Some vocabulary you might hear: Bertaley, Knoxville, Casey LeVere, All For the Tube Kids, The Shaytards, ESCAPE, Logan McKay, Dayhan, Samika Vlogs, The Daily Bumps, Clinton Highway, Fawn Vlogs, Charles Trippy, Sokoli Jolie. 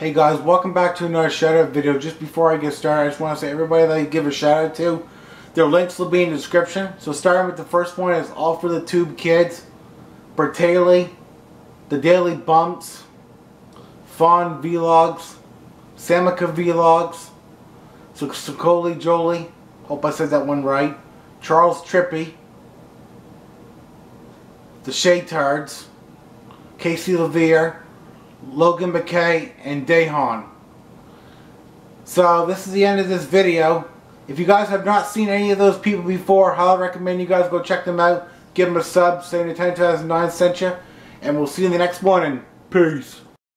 Hey guys, welcome back to another shout out video. Just before I get started, I just want to say everybody that I give a shout out to, their links will be in the description. So starting with the first one is All For the Tube Kids, Bertaley, The Daily Bumps, Fawn Vlogs, Samika Vlogs, Sokoli Jolie, hope I said that one right, Charles Trippy, The Shaytards, Casey LeVere, Logan McKay, and Dayhan. So this is the end of this video. If you guys have not seen any of those people before, I highly recommend you guys go check them out. Give them a sub, say the 10,009 sent you, and we'll see you in the next one, and peace.